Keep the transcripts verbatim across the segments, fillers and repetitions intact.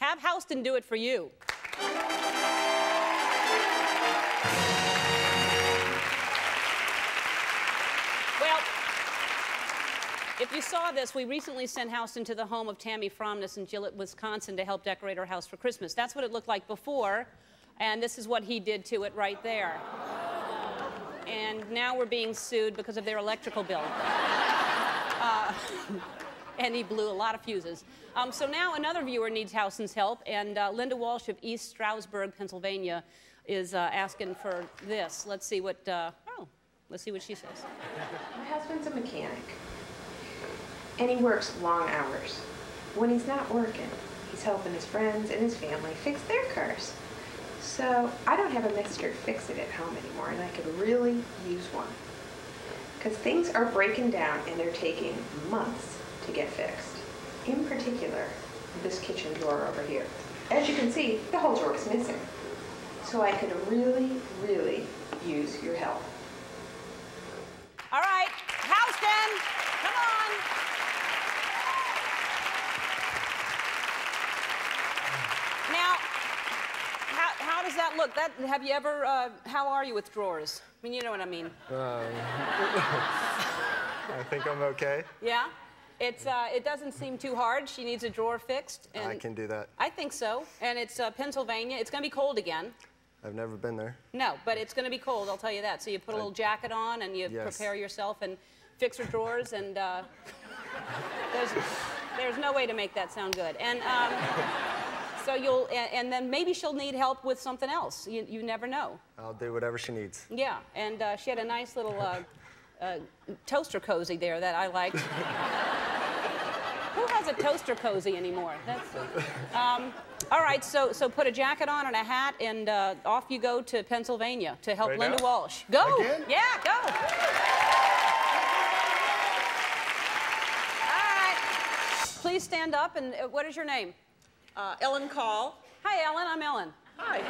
Have Houston do it for you. Well, if you saw this, we recently sent Houston to the home of Tammy Fromness in Gillett, Wisconsin to help decorate her house for Christmas. That's what it looked like before, and this is what he did to it right there. And now we're being sued because of their electrical bill. Uh, and he blew a lot of fuses. Um, so now another viewer needs Houston's help, and uh, Linda Walsh of East Stroudsburg, Pennsylvania, is uh, asking for this. Let's see what, uh, oh, let's see what she says. My husband's a mechanic, and he works long hours. When he's not working, he's helping his friends and his family fix their cars. So I don't have a Mister Fix-It at home anymore, and I could really use one. Because things are breaking down and they're taking months to get fixed. In particular, this kitchen drawer over here. As you can see, the whole drawer is missing. So I could really, really use your help. All right, Houston, come on. Now, how, how does that look? That, have you ever, uh, how are you with drawers? I mean, you know what I mean. Um, I think I'm okay. Yeah? It's, uh, it doesn't seem too hard. She needs a drawer fixed. And I can do that. I think so. And it's uh, Pennsylvania. It's going to be cold again. I've never been there. No, but it's going to be cold, I'll tell you that. So you put a little jacket on and you yes. prepare yourself and fix her drawers. And uh, there's, there's no way to make that sound good. And um, so you'll, and, and then maybe she'll need help with something else. You, you never know. I'll do whatever she needs. Yeah, and uh, she had a nice little uh, uh, toaster cozy there that I liked. Who has a toaster cozy anymore? That's, um, all right, so, so put a jacket on and a hat, and uh, off you go to Pennsylvania to help right Linda now? Walsh. Go! Again? Yeah, go! All right. Please stand up, and uh, what is your name? Uh, Ellen Call. Hi, Ellen. I'm Ellen. Hi.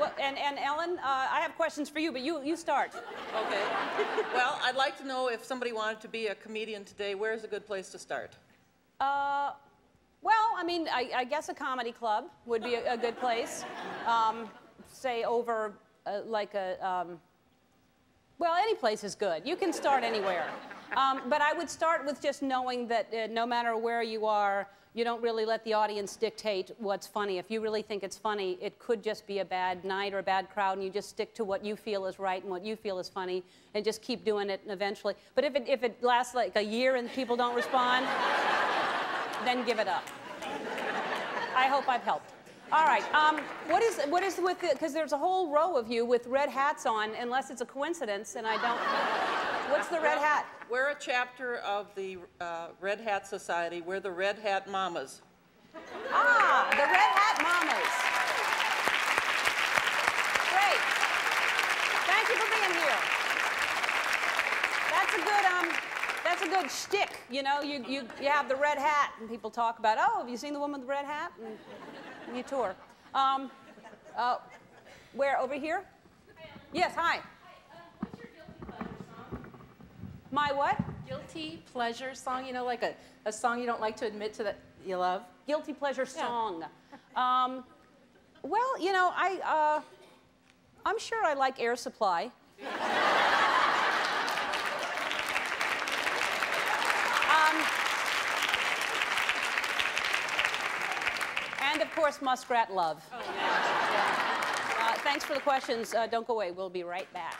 Well, and, and Ellen, uh, I have questions for you, but you, you start. Okay. Well, I'd like to know if somebody wanted to be a comedian today, where's a good place to start? Uh, well, I mean, I, I guess a comedy club would be a, a good place. Um, say over, uh, like a, um, well, any place is good. You can start anywhere. Um, but I would start with just knowing that uh, no matter where you are, you don't really let the audience dictate what's funny. If you really think it's funny, it could just be a bad night or a bad crowd, and you just stick to what you feel is right and what you feel is funny, and just keep doing it, and eventually. But if it, if it lasts like a year and people don't respond, then give it up. I hope I've helped. All right. Um, what is what is with the, because there's a whole row of you with red hats on, unless it's a coincidence, and I don't. What's the red hat? We're a chapter of the uh, Red Hat Society. We're the Red Hat Mamas. Ah, the Red Hat Mamas. Great. Thank you for being here. That's a good um. That's a good shtick, you know. You you you have the red hat, and people talk about, oh, have you seen the woman with the red hat? And, you tour. Um, uh, where, over here? Yes, hi. Hi, uh, what's your guilty pleasure song? My what? Guilty pleasure song, you know, like a, a song you don't like to admit to that you love? Guilty pleasure song. Yeah. Um, well, you know, I, uh, I'm sure I like Air Supply. And, of course, Muskrat Love. Oh, yeah. uh, thanks for the questions. Uh, don't go away. We'll be right back.